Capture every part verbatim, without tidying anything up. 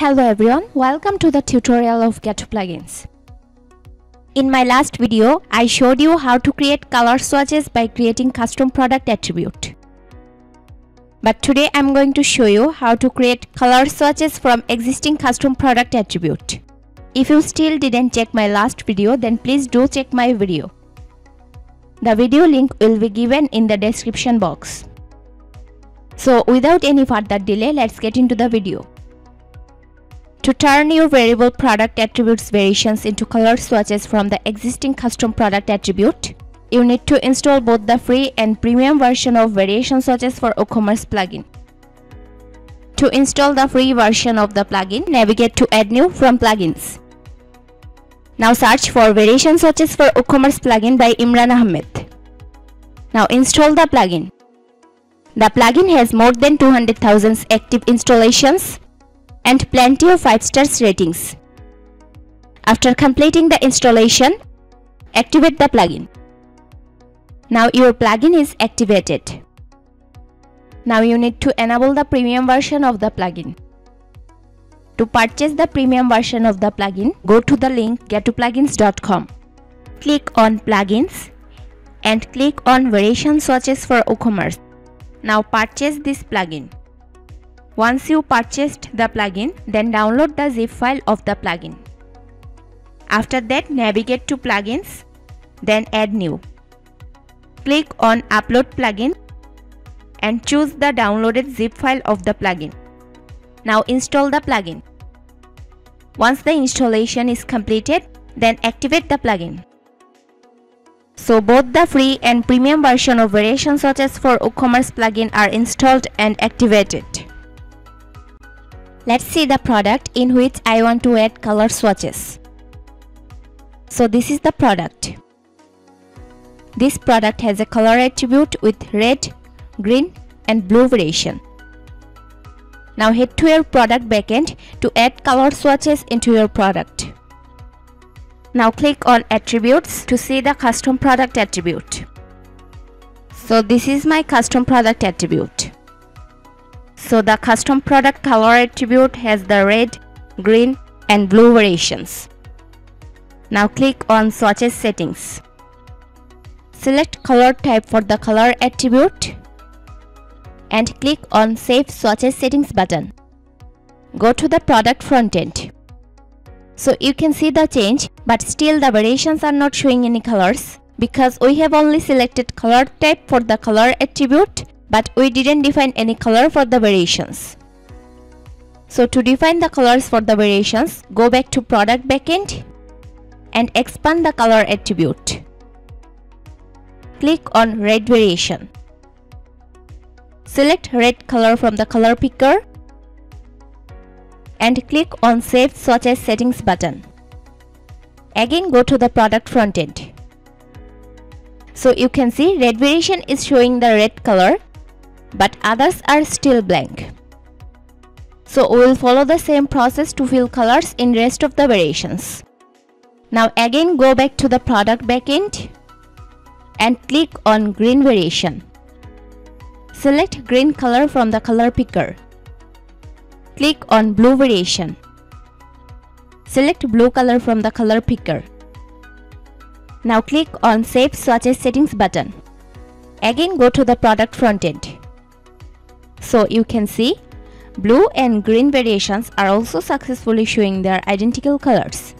Hello everyone, welcome to the tutorial of GetWoo Plugins. In my last video, I showed you how to create color swatches by creating custom product attribute. But today I'm going to show you how to create color swatches from existing custom product attribute. If you still didn't check my last video, then please do check my video. The video link will be given in the description box. So without any further delay, let's get into the video. To turn your variable product attributes variations into color swatches from the existing custom product attribute, you need to install both the free and premium version of Variation Swatches for WooCommerce plugin. To install the free version of the plugin, navigate to Add New from Plugins. Now search for Variation Swatches for WooCommerce plugin by Imran Ahmed. Now install the plugin. The plugin has more than two hundred thousand active installations and plenty of five stars ratings. After completing the installation, activate the plugin. Now your plugin is activated. Now you need to enable the premium version of the plugin. To purchase the premium version of the plugin, go to the link get woo plugins dot com. Click on Plugins and click on Variation Swatches for WooCommerce. Now purchase this plugin. Once you purchased the plugin, then download the zip file of the plugin. After that, navigate to Plugins, then Add New. Click on Upload Plugin and choose the downloaded zip file of the plugin. Now install the plugin. Once the installation is completed, then activate the plugin. So both the free and premium version of Variation Swatches for WooCommerce plugin are installed and activated. Let's see the product in which I want to add color swatches. So this is the product. This product has a color attribute with red, green and blue variation. Now head to your product backend to add color swatches into your product. Now click on Attributes to see the custom product attribute. So this is my custom product attribute. So the custom product color attribute has the red, green and blue variations. Now click on Swatches settings. Select color type for the color attribute and click on Save Swatches settings button. Go to the product front end. So you can see the change, but still the variations are not showing any colors because we have only selected color type for the color attribute, but we didn't define any color for the variations. So to define the colors for the variations, go back to product backend and expand the color attribute. Click on red variation. Select red color from the color picker and click on Save Swatches settings button. Again go to the product front end. So you can see red variation is showing the red color, but others are still blank. So we will follow the same process to fill colors in rest of the variations. Now again go back to the product backend and click on green variation. Select green color from the color picker. Click on blue variation. Select blue color from the color picker. Now click on Save Swatches settings button. Again go to the product front end. So you can see blue and green variations are also successfully showing their identical colors.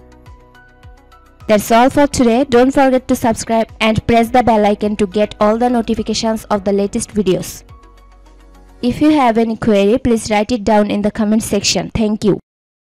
That's all for today. Don't forget to subscribe and press the bell icon to get all the notifications of the latest videos. If you have any query, please write it down in the comment section. Thank you.